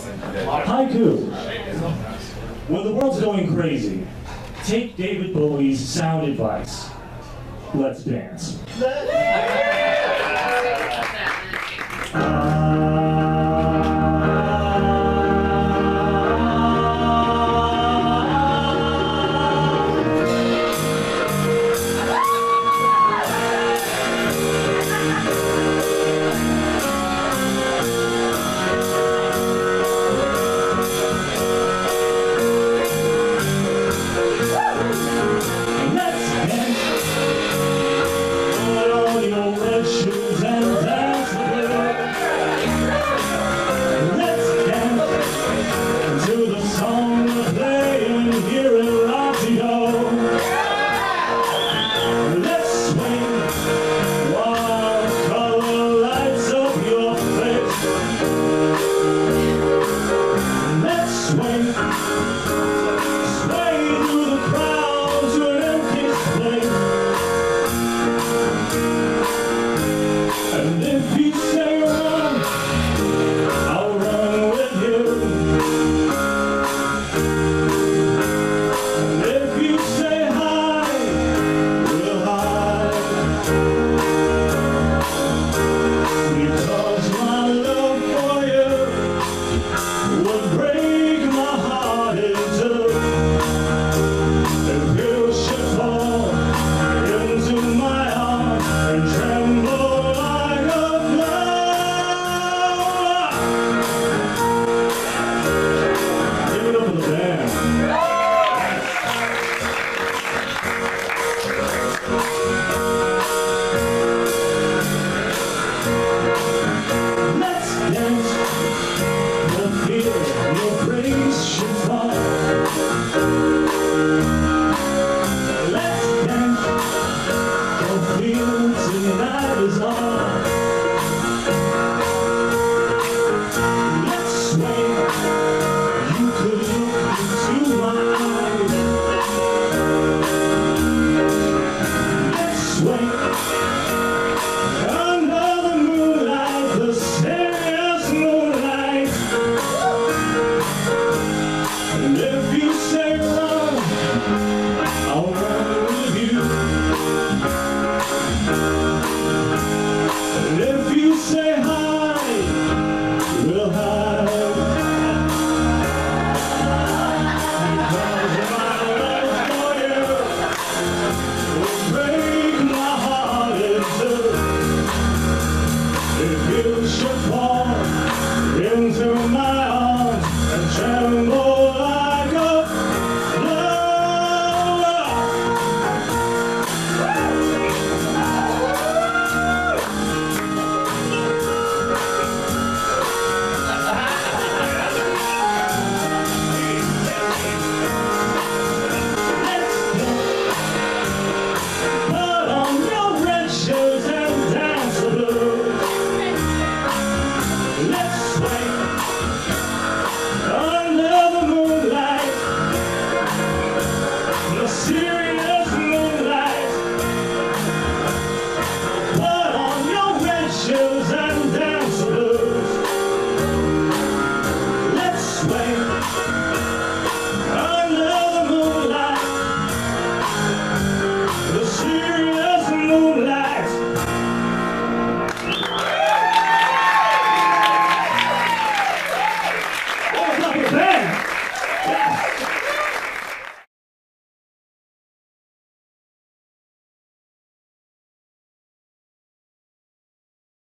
Haiku. When the world's going crazy, take David Bowie's sound advice. Let's dance.